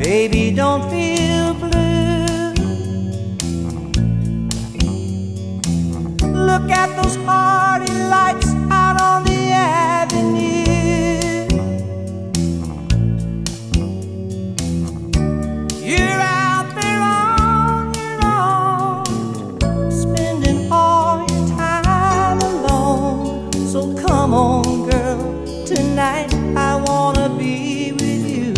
Baby, don't feel blue. Look at those party lights out on the avenue. You're out there on your own, spending all your time alone. So come on, girl, tonight I wanna be with you.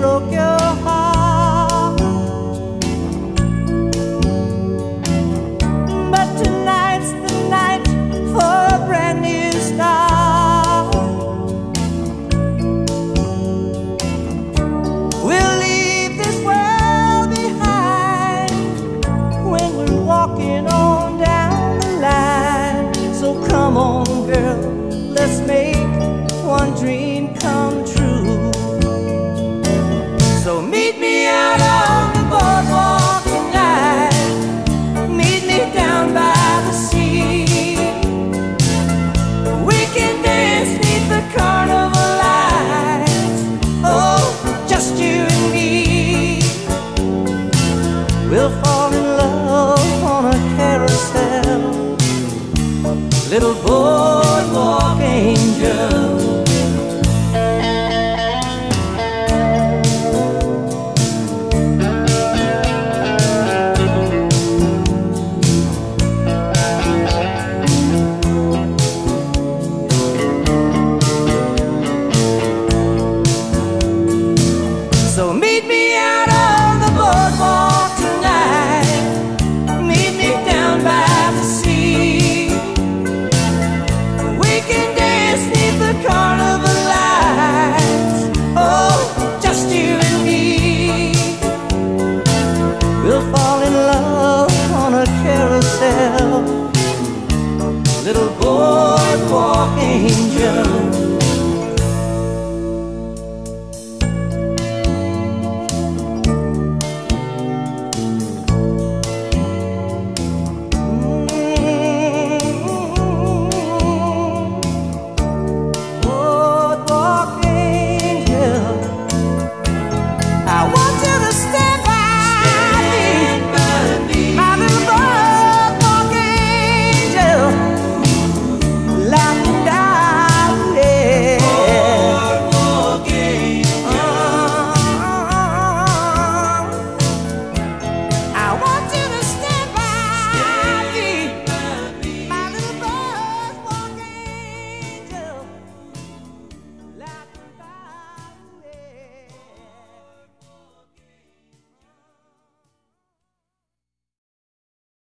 Broke your heart, but tonight's the night for a brand new start. We'll leave this world behind when we're walking on down the line. So come on, girl, let's make one dream come true. We'll fall in love on a carousel, little boardwalk angel. So